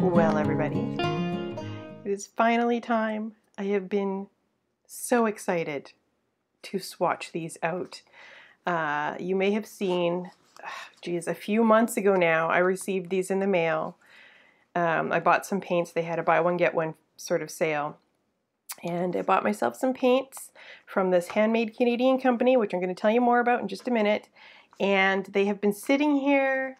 Well, everybody, it is finally time. I have been so excited to swatch these out. You may have seen, geez, a few months ago now, I received these in the mail. I bought some paints. They had a buy one, get one sort of sale. And I bought myself some paints from this handmade Canadian company, which I'm going to tell you more about in just a minute. And they have been sitting here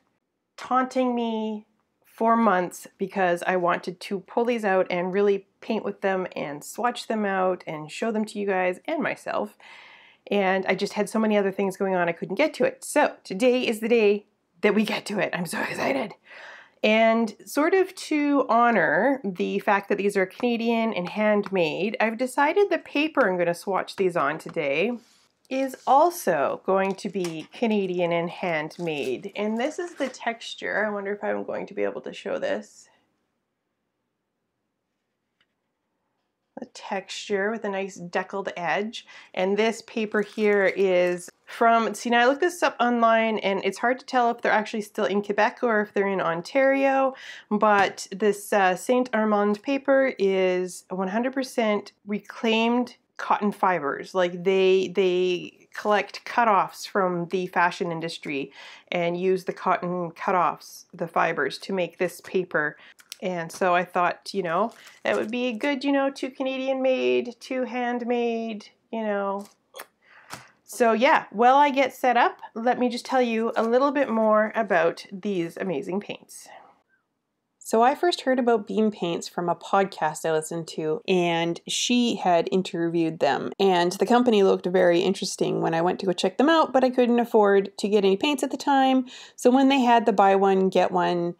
taunting me for months because I wanted to pull these out and really paint with them and swatch them out and show them to you guys and myself. And I just had so many other things going on I couldn't get to it. So today is the day that we get to it. I'm so excited. And sort of to honor the fact that these are Canadian and handmade, I've decided the paper I'm going to swatch these on today is also going to be Canadian and handmade. And this is the texture. I wonder if I'm going to be able to show this. The texture with a nice deckled edge. And this paper here is from, see, now I looked this up online and it's hard to tell if they're actually still in Quebec or if they're in Ontario, but this Saint Armand paper is 100% reclaimed cotton fibers. Like they collect cutoffs from the fashion industry and use the cotton cutoffs, the fibers, to make this paper. And so I thought, you know, that would be good, you know, two Canadian made, two handmade, you know. So yeah, while I get set up, let me just tell you a little bit more about these amazing paints. So I first heard about Beam Paints from a podcast I listened to, and she had interviewed them, and the company looked very interesting when I went to go check them out, but I couldn't afford to get any paints at the time. So when they had the buy one, get one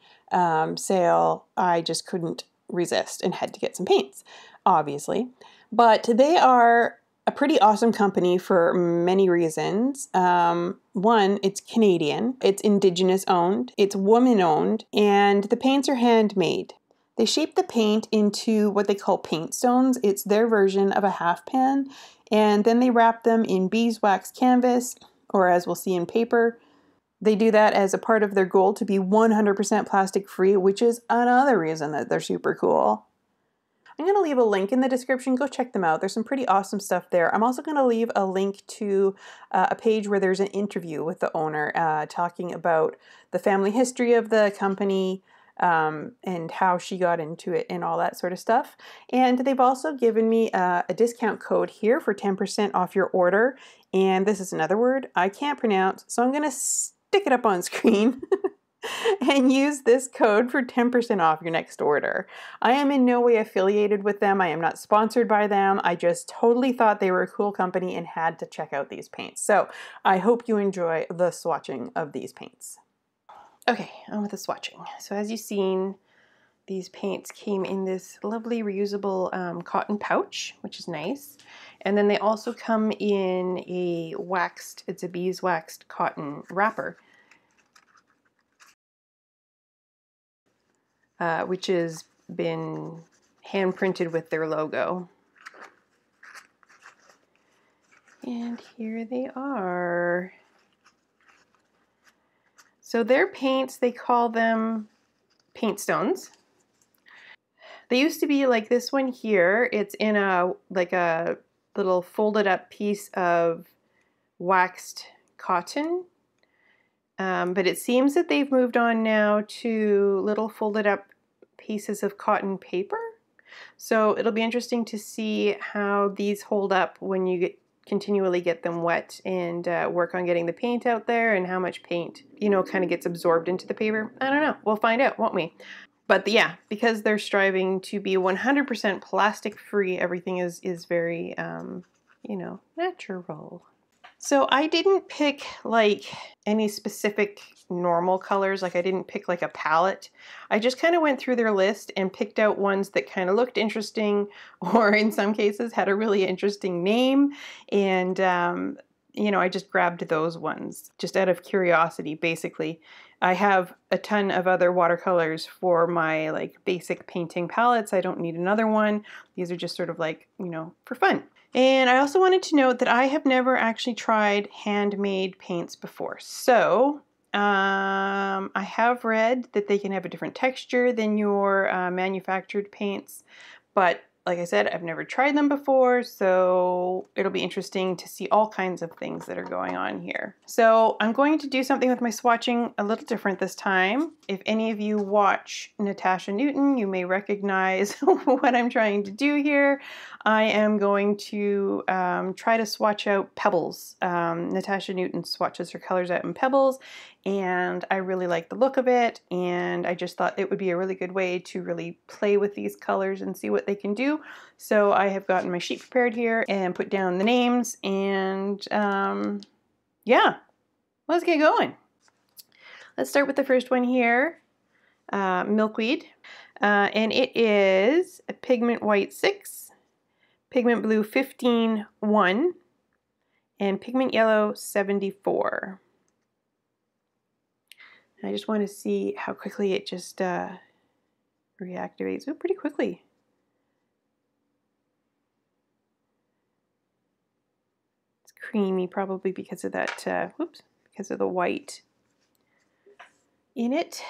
sale, I just couldn't resist and had to get some paints, obviously. But they are a pretty awesome company for many reasons. One, it's Canadian, it's Indigenous owned, it's woman owned, and the paints are handmade. They shape the paint into what they call paint stones. It's their version of a half pan, and then they wrap them in beeswax canvas, or as we'll see, in paper. They do that as a part of their goal to be 100% plastic free, which is another reason that they're super cool. I'm going to leave a link in the description. Go check them out. There's some pretty awesome stuff there. I'm also going to leave a link to a page where there's an interview with the owner talking about the family history of the company and how she got into it and all that sort of stuff. And they've also given me a discount code here for 10% off your order. And this is another word I can't pronounce, so I'm going to stick it up on screen. And use this code for 10% off your next order. I am in no way affiliated with them. I am not sponsored by them. I just totally thought they were a cool company and had to check out these paints. So I hope you enjoy the swatching of these paints. Okay, on with the swatching. So as you've seen, these paints came in this lovely reusable cotton pouch, which is nice. And then they also come in a waxed, it's a beeswaxed cotton wrapper. Which has been hand printed with their logo. And here they are. So their paints, they call them paint stones. They used to be like this one here. It's in a like a little folded up piece of waxed cotton. But it seems that they've moved on now to little folded up pieces of cotton paper. So it'll be interesting to see how these hold up when you continually get them wet and work on getting the paint out there and how much paint, you know, kind of gets absorbed into the paper. I don't know. We'll find out, won't we? But yeah, because they're striving to be 100% plastic free, everything is very, you know, natural. So I didn't pick like any specific normal colors, like I didn't pick like a palette. I just kind of went through their list and picked out ones that kind of looked interesting or in some cases had a really interesting name and you know, I just grabbed those ones just out of curiosity, basically. I have a ton of other watercolors for my like basic painting palettes. I don't need another one. These are just sort of like, you know, for fun. And I also wanted to note that I have never actually tried handmade paints before. So I have read that they can have a different texture than your manufactured paints, but like I said, I've never tried them before, so it'll be interesting to see all kinds of things that are going on here. So I'm going to do something with my swatching a little different this time. If any of you watch Natasha Newton, you may recognize what I'm trying to do here. I am going to try to swatch out pebbles. Natasha Newton swatches her colors out in pebbles, and I really like the look of it, and I just thought it would be a really good way to really play with these colors and see what they can do. So I have gotten my sheet prepared here and put down the names, and yeah, let's get going. Let's start with the first one here, Milkweed, and it is a Pigment White 6, Pigment Blue 15-1, and Pigment Yellow 74. I just want to see how quickly it just reactivates. Ooh, pretty quickly. It's creamy, probably because of that. Whoops, because of the white in it.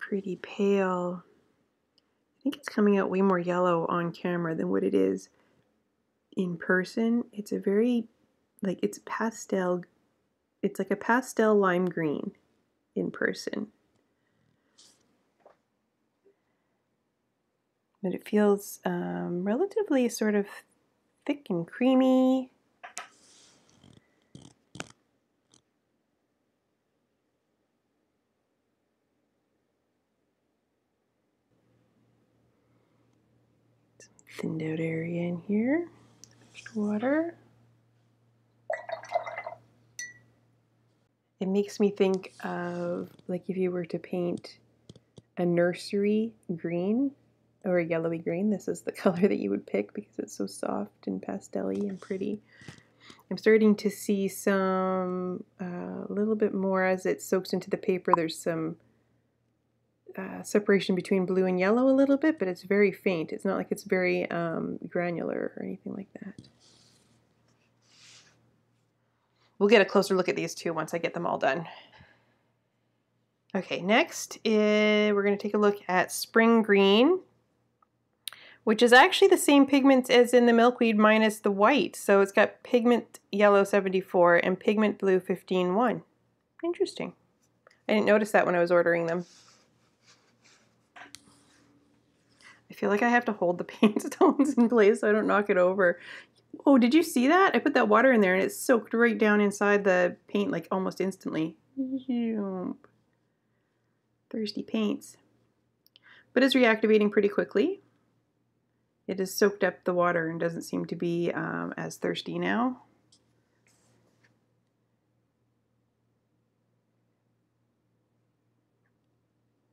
Pretty pale. I think it's coming out way more yellow on camera than what it is in person. It's a very, like, it's pastel, it's like a pastel lime green in person. But it feels relatively sort of thick and creamy. Thinned out area in here, water. It makes me think of, like, if you were to paint a nursery green or a yellowy green, this is the color that you would pick because it's so soft and pastel-y and pretty. I'm starting to see some, a little bit more as it soaks into the paper, there's some separation between blue and yellow a little bit, but it's very faint. It's not like it's very granular or anything like that. We'll get a closer look at these two once I get them all done. Okay, next is, we're going to take a look at Spring Green, which is actually the same pigments as in the Milkweed minus the white. So it's got Pigment Yellow 74 and Pigment Blue 15-1. Interesting. I didn't notice that when I was ordering them. I feel like I have to hold the paint stones in place so I don't knock it over. Oh, did you see that? I put that water in there and it soaked right down inside the paint like almost instantly. Thirsty paints. But it's reactivating pretty quickly. It has soaked up the water and doesn't seem to be as thirsty now.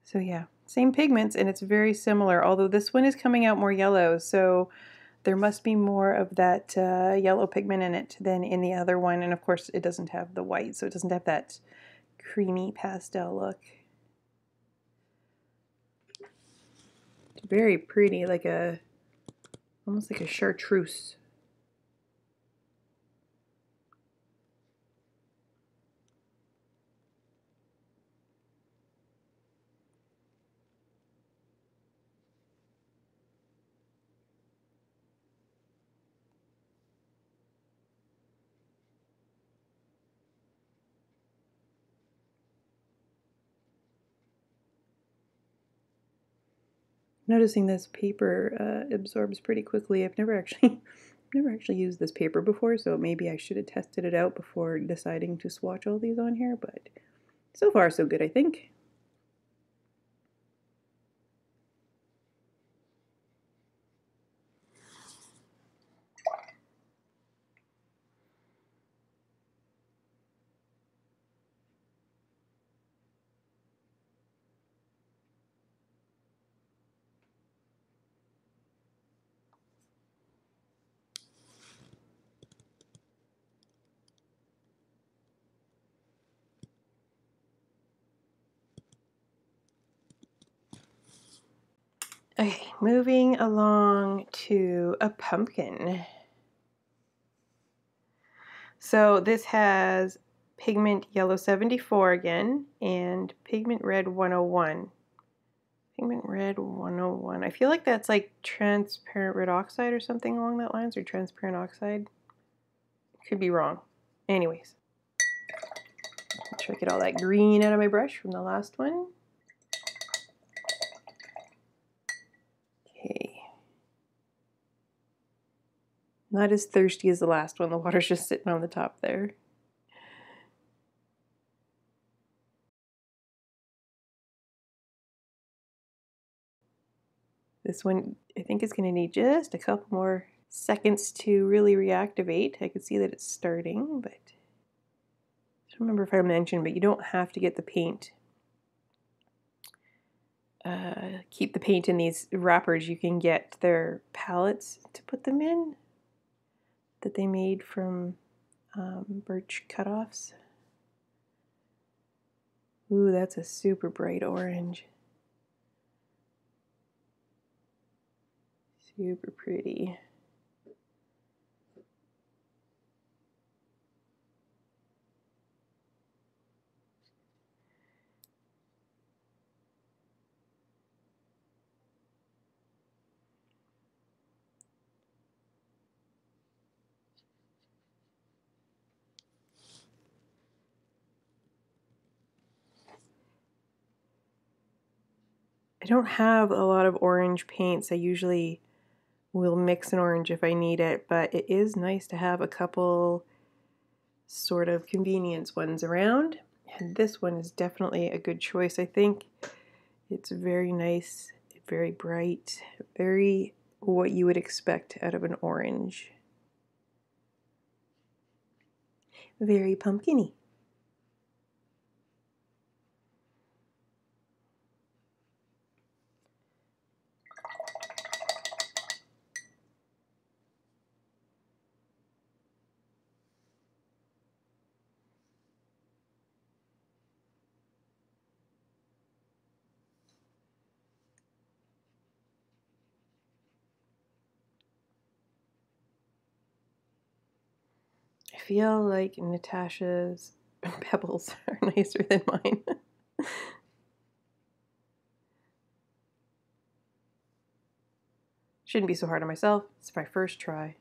So yeah. Same pigments, and it's very similar, although this one is coming out more yellow, so there must be more of that yellow pigment in it than in the other one, and of course it doesn't have the white, so it doesn't have that creamy pastel look. It's very pretty, like a, almost like a chartreuse. Noticing this paper absorbs pretty quickly. I've never actually used this paper before, so maybe I should have tested it out before deciding to swatch all these on here, but so far so good, I think. Okay, moving along to a pumpkin. So this has pigment yellow 74 again and pigment red 101. Pigment red 101. I feel like that's like transparent red oxide or something along that lines, or transparent oxide. Could be wrong. Anyways, make sure I get all that green out of my brush from the last one. Okay. Not as thirsty as the last one. The water's just sitting on the top there. This one, I think, is going to need just a couple more seconds to really reactivate. I can see that it's starting, but I don't remember if I mentioned, but you don't have to get the paint. Keep the paint in these wrappers. You can get their palettes to put them in that they made from birch cutoffs. Ooh, that's a super bright orange. Super pretty. I don't have a lot of orange paints. I usually we'll mix an orange if I need it, but it is nice to have a couple sort of convenience ones around. And this one is definitely a good choice, I think. It's very nice, very bright, very what you would expect out of an orange. Very pumpkin-y. I feel like Natasha's pebbles are nicer than mine. Shouldn't be so hard on myself. It's my first try.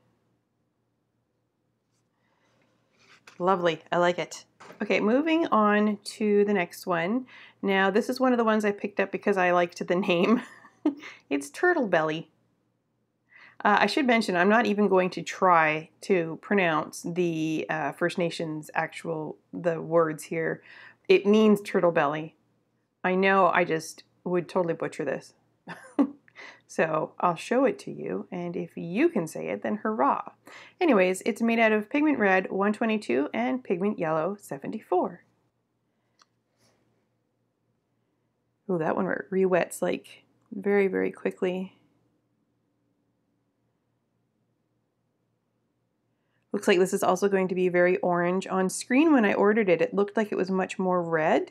Lovely. I like it. Okay, moving on to the next one. Now, this is one of the ones I picked up because I liked the name. It's Turtle Belly. I should mention, I'm not even going to try to pronounce the First Nations the words here. It means turtle belly. I know I just would totally butcher this. So I'll show it to you, and if you can say it, then hurrah. Anyways, it's made out of pigment red 122 and pigment yellow 74. Oh, that one re-wets like very, very quickly. Looks like this is also going to be very orange. On screen when I ordered it, it looked like it was much more red,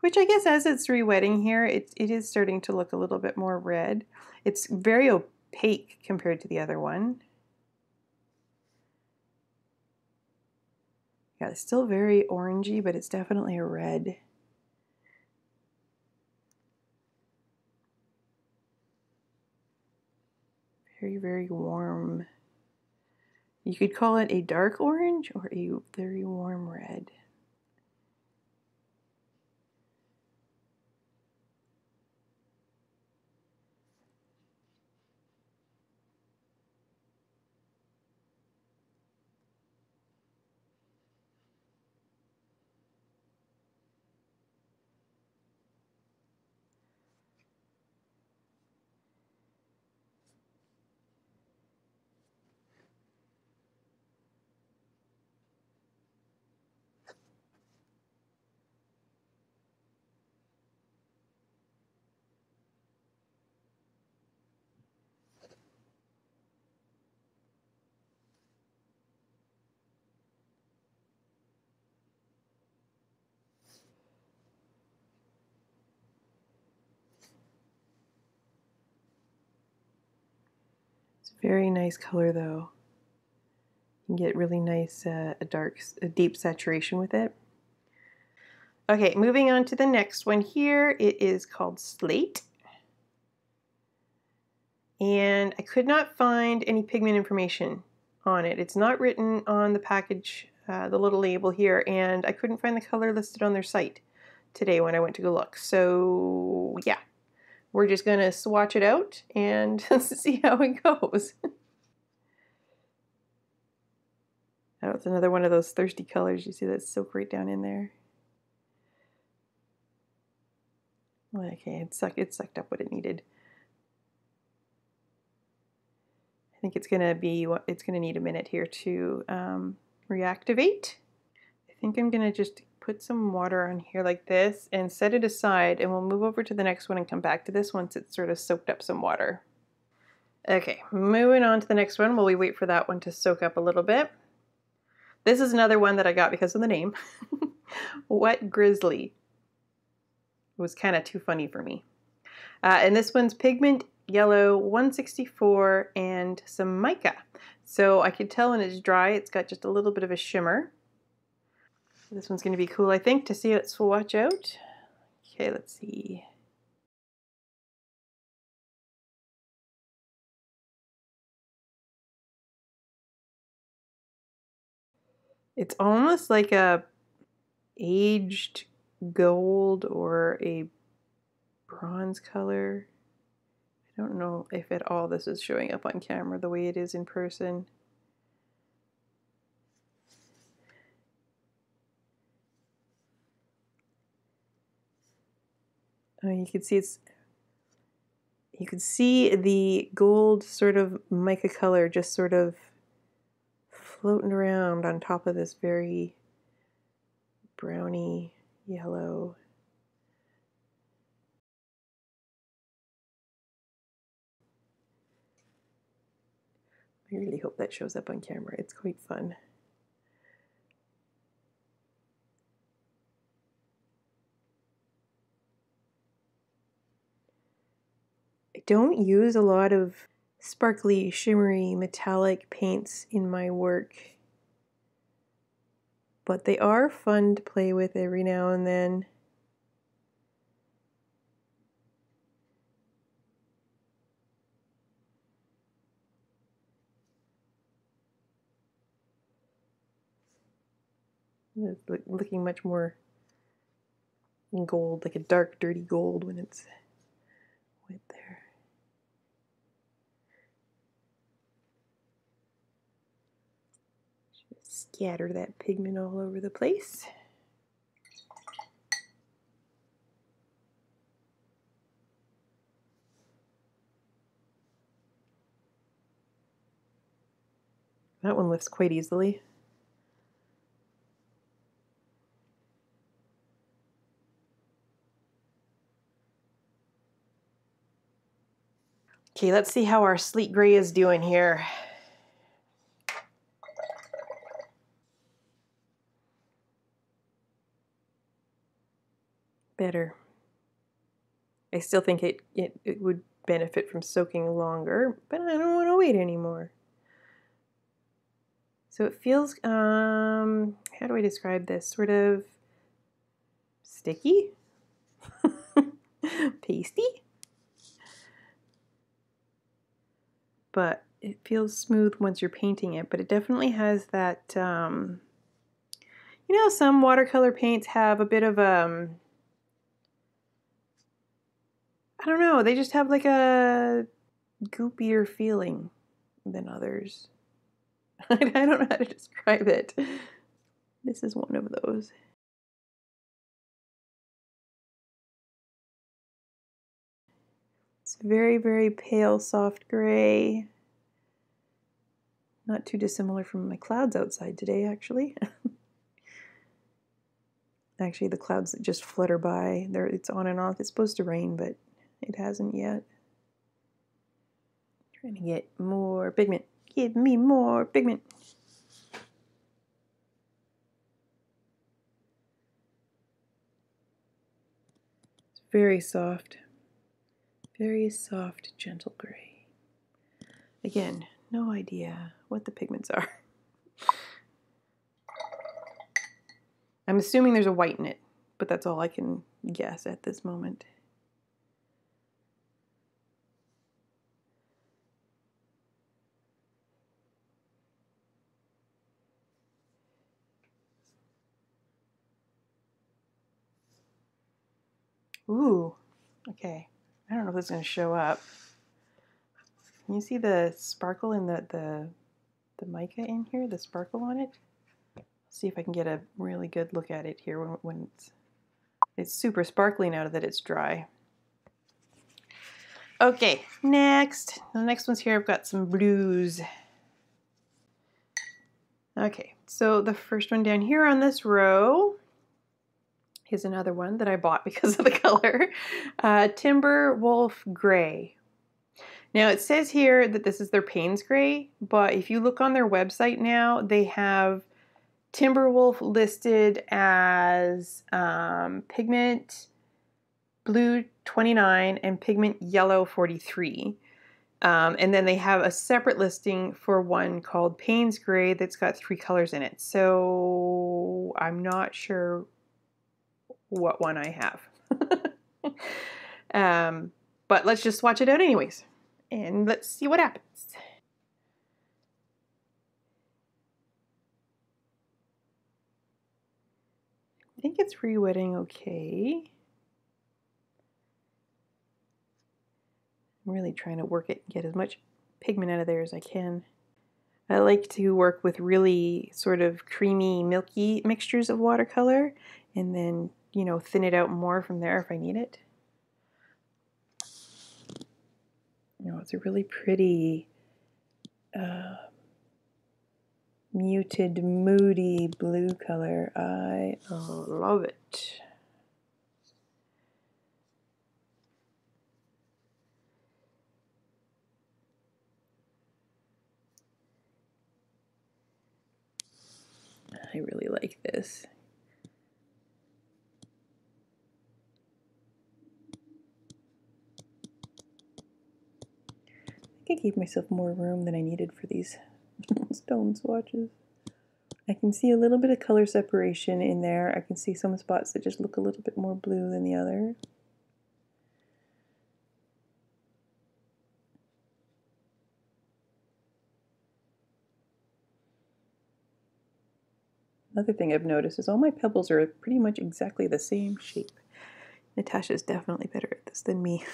which I guess as it's re-wetting here, it is starting to look a little bit more red. It's very opaque compared to the other one. Yeah, it's still very orangey, but it's definitely a red. Very, very warm. You could call it a dark orange or a very warm red. Very nice color though. You can get really nice a deep saturation with it. Okay, moving on to the next one here. It is called Slate. And I could not find any pigment information on it. It's not written on the package, the little label here, and I couldn't find the color listed on their site today when I went to go look. So yeah, we're just gonna swatch it out and see how it goes. Oh, it's another one of those thirsty colors. You see that silk right down in there. Okay, it sucked up what it needed. I think it's gonna need a minute here to reactivate. I think I'm gonna just put some water on here like this and set it aside, and we'll move over to the next one and come back to this once it's sort of soaked up some water. Okay, moving on to the next one while we wait for that one to soak up a little bit. This is another one that I got because of the name. Wet Grizzly. It was kind of too funny for me. And this one's Pigment Yellow 164 and some mica. So I could tell when it's dry, it's got just a little bit of a shimmer. This one's going to be cool, I think, to see it swatch out. Okay, let's see. It's almost like a aged gold or a bronze color. I don't know if at all this is showing up on camera the way it is in person. You can see you can see the gold sort of mica color just sort of floating around on top of this very browny yellow. I really hope that shows up on camera. It's quite fun. I don't use a lot of sparkly, shimmery, metallic paints in my work, but they are fun to play with every now and then. It's looking much more gold, like a dark, dirty gold when it's wet there. Scatter that pigment all over the place. That one lifts quite easily. Okay, let's see how our Sleek Gray is doing here. Better. I still think it would benefit from soaking longer, but I don't want to wait anymore. So it feels, how do I describe this? Sort of sticky, pasty, but it feels smooth once you're painting it. But it definitely has that, you know, some watercolor paints have a bit of I don't know, they just have like a goopier feeling than others. I don't know how to describe it. This is one of those. It's very, very pale, soft gray. Not too dissimilar from my clouds outside today, actually. Actually, the clouds that just flutter by, it's on and off. It's supposed to rain, but it hasn't yet. Trying to get more pigment. Give me more pigment. It's very soft, gentle gray. Again, no idea what the pigments are. I'm assuming there's a white in it, but that's all I can guess at this moment. Ooh, okay. I don't know if this is going to show up. Can you see the sparkle in the mica in here, the sparkle on it? See if I can get a really good look at it here when it's super sparkly now that it's dry. Okay, next. The next one's here. I've got some blues. Okay, so the first one down here on this row is another one that I bought because of the color. Timber Wolf Gray. Now it says here that this is their Payne's Gray, but if you look on their website now, they have Timberwolf listed as pigment blue 29 and pigment yellow 43. And then they have a separate listing for one called Payne's Gray that's got 3 colors in it. So I'm not sure what one I have. But let's just swatch it out anyways, and let's see what happens. I think it's re-wetting okay. I'm really trying to work it and get as much pigment out of there as I can. I like to work with really sort of creamy, milky mixtures of watercolor and then, you know, thin it out more from there if I need it. You know, it's a really pretty muted, moody blue color. I love it. I really like this. I think I gave myself more room than I needed for these stone swatches. I can see a little bit of color separation in there. I can see some spots that just look a little bit more blue than the other. Another thing I've noticed is all my pebbles are pretty much exactly the same shape. Natasha's definitely better at this than me.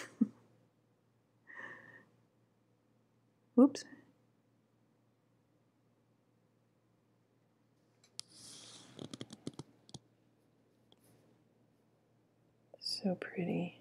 Whoops. So pretty.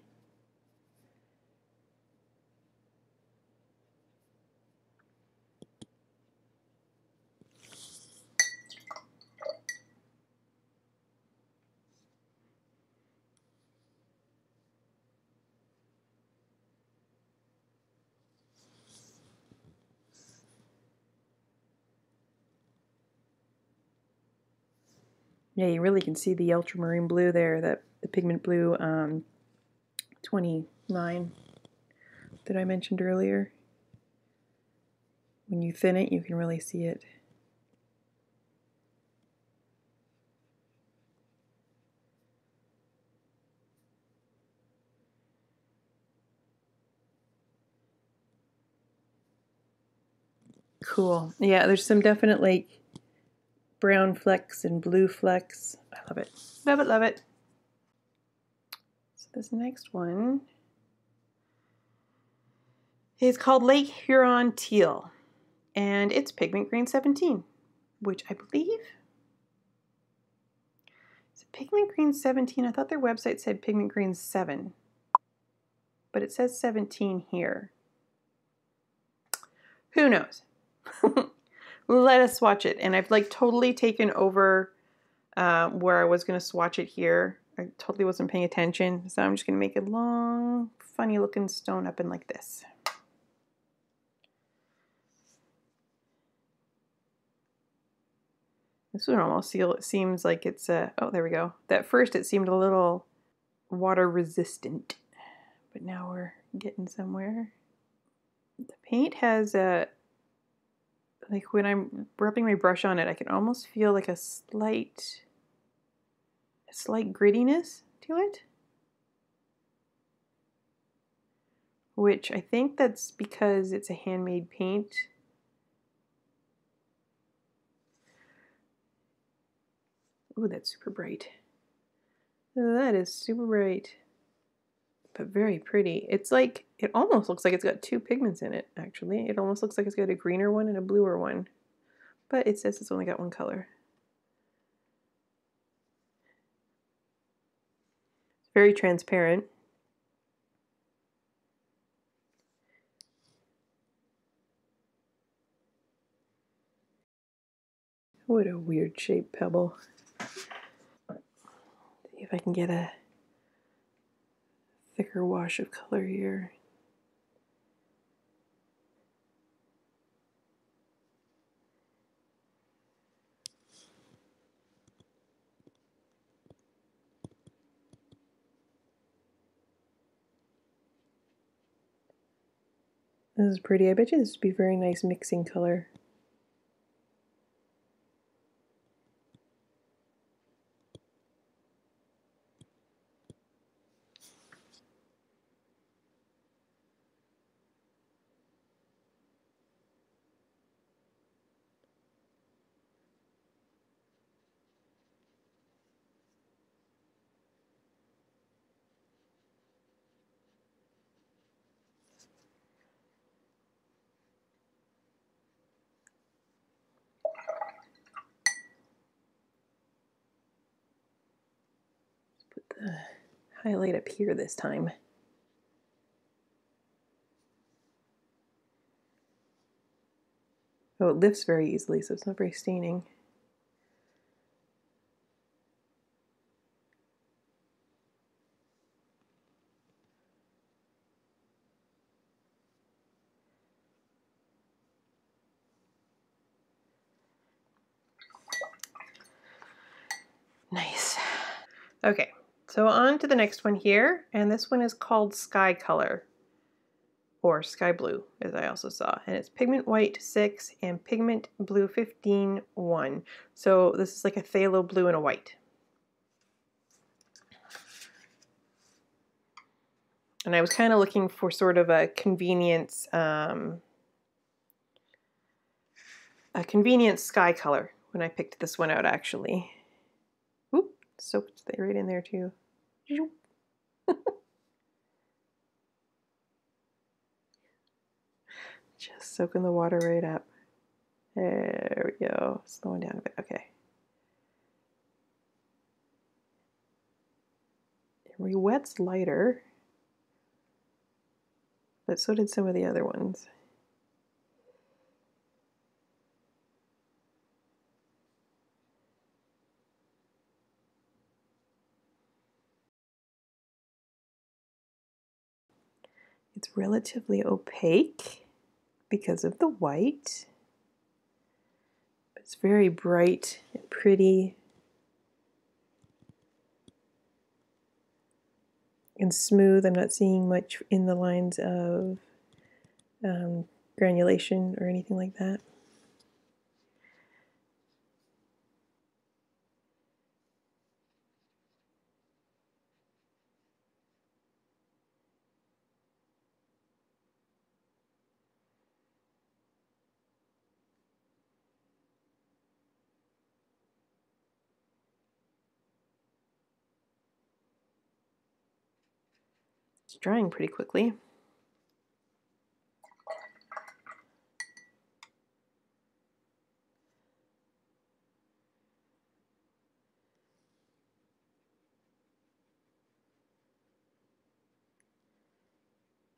Yeah, you really can see the ultramarine blue there, that the pigment blue 29 that I mentioned earlier. When you thin it, you can really see it. Cool. Yeah, there's some definite like brown flecks and blue flecks. I love it. Love it, love it. So this next one is called Lake Huron Teal, and it's pigment green 17, which I believe it's pigment green 17. I thought their website said pigment green 7, but it says 17 here. Who knows? Let us swatch it. And I've like totally taken over where I was going to swatch it here. I totally wasn't paying attention. So I'm just going to make a long, funny looking stone up in like this. This one almost seems like it's a, oh, there we go. At first it seemed a little water resistant, but now we're getting somewhere. The paint has a like when I'm rubbing my brush on it, I can almost feel like a slight grittiness to it, which I think that's because it's a handmade paint. Ooh, that's super bright. That is super bright, but very pretty. It's like, it almost looks like it's got two pigments in it, actually. It almost looks like it's got a greener one and a bluer one, but it says it's only got one color. It's very transparent. What a weird shaped pebble. See if I can get a thicker wash of color here. This is pretty. I bet you this would be very nice mixing color. Highlight up here this time. Oh, it lifts very easily, so it's not very staining. Nice. Okay. So on to the next one here, and this one is called Sky Color, or Sky Blue, as I also saw, and it's Pigment White 6 and Pigment Blue 15-1. So this is like a phthalo blue and a white. And I was kind of looking for sort of a convenient sky color when I picked this one out, actually. Soaked that right in there too. Just soaking the water right up. There we go. Slowing down a bit. Okay. Every wet's lighter, but so did some of the other ones. It's relatively opaque because of the white. It's very bright and pretty. And smooth. I'm not seeing much in the lines of granulation or anything like that. It's drying pretty quickly.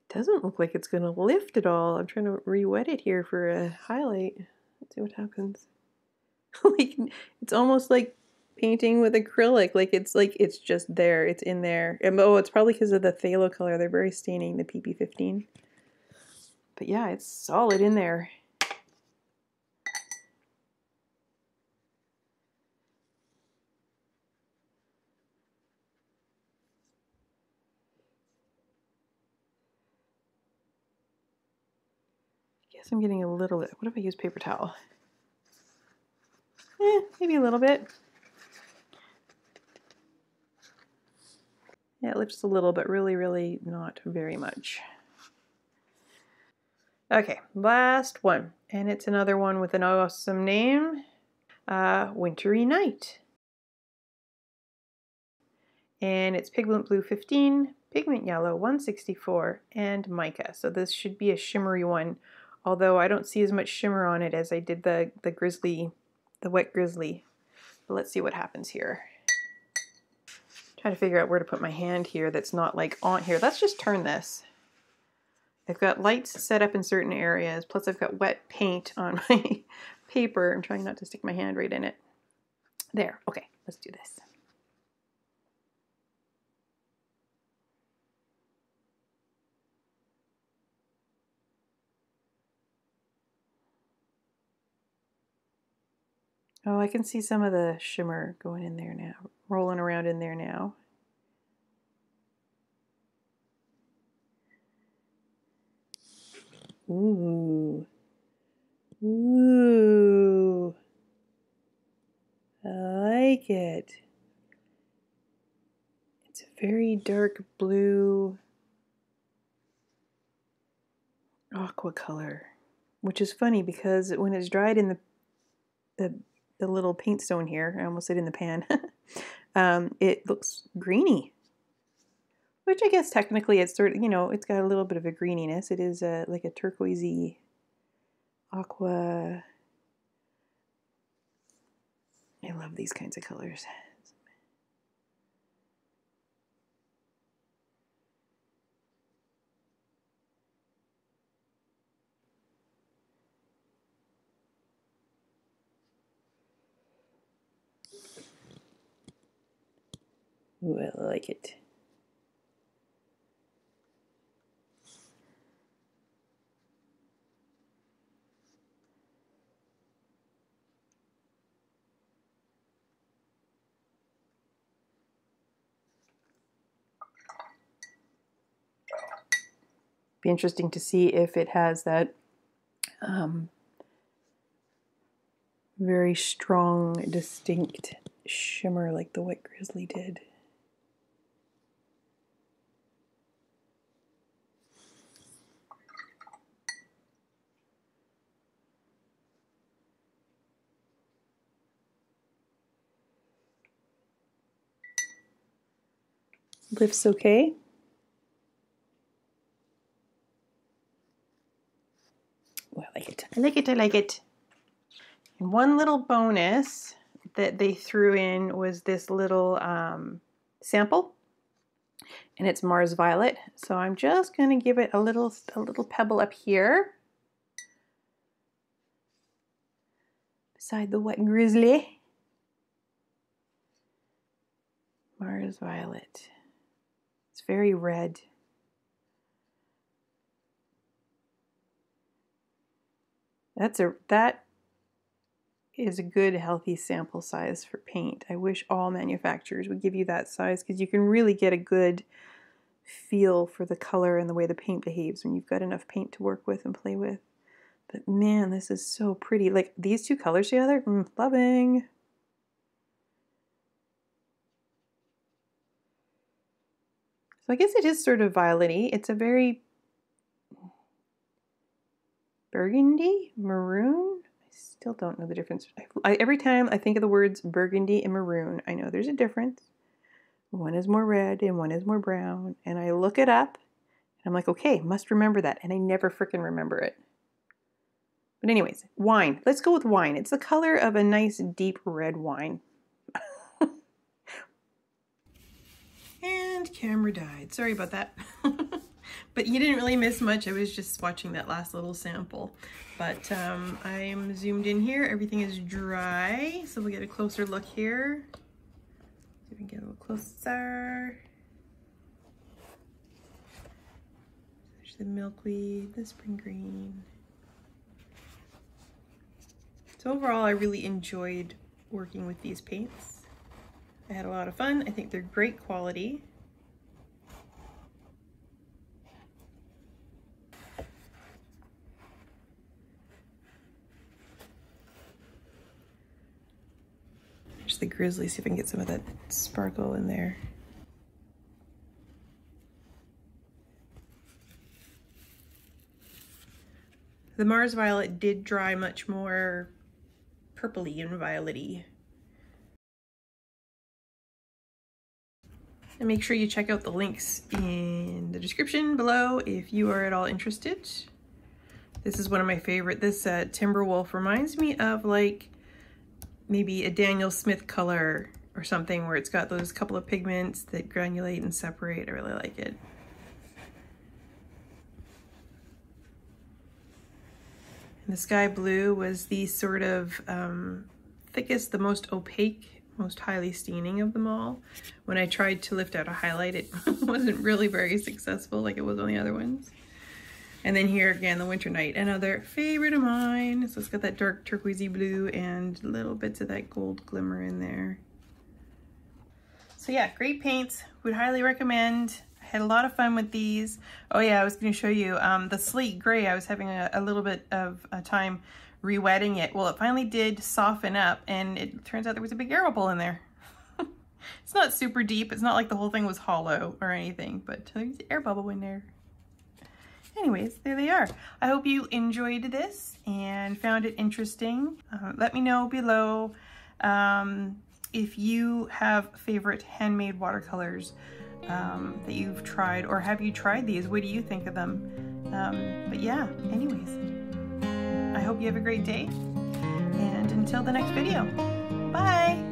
It doesn't look like it's going to lift at all. I'm trying to re-wet it here for a highlight. Let's see what happens. Like, it's almost like painting with acrylic, like it's just there, it's in there. And oh, it's probably because of the phthalo color. They're very staining, the PP15. But yeah, it's solid in there. I guess I'm getting a little bit. What if I use paper towel? Maybe a little bit. Yeah, it looks a little, but really, really not very much. Okay, last one. And it's another one with an awesome name. Wintry Night. And it's Pigment Blue 15, Pigment Yellow 164, and Mica. So this should be a shimmery one, although I don't see as much shimmer on it as I did the grizzly, the wet grizzly. But let's see what happens here. Trying to figure out where to put my hand here that's not like on here. Let's just turn this. I've got lights set up in certain areas, plus I've got wet paint on my paper. I'm trying not to stick my hand right in it. There, okay, let's do this. Oh, I can see some of the shimmer going in there now, rolling around in there now. Ooh. Ooh. I like it. It's a very dark blue aqua color, which is funny because when it's dried in the little paint stone here, I almost said in the pan, it looks greeny, which I guess technically it's sort of, you know, it's got a little bit of a greeniness. It is a, like a turquoisey aqua. I love these kinds of colors. Ooh, I like it. Be interesting to see if it has that very strong, distinct shimmer like the wet grizzly did. Lifts okay. Oh, I like it. I like it. I like it. And one little bonus that they threw in was this little sample, and it's Mars Violet. So I'm just gonna give it a little pebble up here, beside the wet grizzly. Mars Violet. Very red. That is a good healthy sample size for paint. I wish all manufacturers would give you that size because you can really get a good feel for the color and the way the paint behaves when you've got enough paint to work with and play with. But man, this is so pretty. Like these two colors together, loving. I guess it is sort of violet-y. It's a very burgundy, maroon. I still don't know the difference. Every time I think of the words burgundy and maroon, I know there's a difference. One is more red and one is more brown. And I look it up and I'm like, okay, must remember that. And I never frickin' remember it. But anyways, wine. Let's go with wine. It's the color of a nice deep red wine. And camera died. Sorry about that. But you didn't really miss much. I was just watching that last little sample. But I'm zoomed in here. Everything is dry. So we'll get a closer look here. See if we can get a little closer. There's the milkweed, the spring green. So overall, I really enjoyed working with these paints. I had a lot of fun. I think they're great quality. the grizzly, see if I can get some of that sparkle in there. The Mars Violet did dry much more purpley and violet-y. And make sure you check out the links in the description below if you are at all interested. This is one of my favorite. This timber wolf reminds me of like maybe a Daniel Smith color or something, where it's got those couple of pigments that granulate and separate. I really like it. And the sky blue was the sort of thickest, the most opaque, most highly staining of them all. When I tried to lift out a highlight, it wasn't really very successful like it was on the other ones. And then here again, the Winter Night, another favorite of mine. So it's got that dark turquoisey blue and little bits of that gold glimmer in there. So yeah, great paints, would highly recommend. I had a lot of fun with these. Oh yeah, I was going to show you the slate gray. I was having a little bit of a time re-wetting it. Well, it finally did soften up, and it turns out there was a big air bubble in there. It's not super deep. It's not like the whole thing was hollow or anything, but there's an air bubble in there. Anyways, there they are. I hope you enjoyed this and found it interesting. Let me know below if you have favorite handmade watercolors that you've tried, or have you tried these? What do you think of them? But yeah, anyways. I hope you have a great day, and until the next video, bye!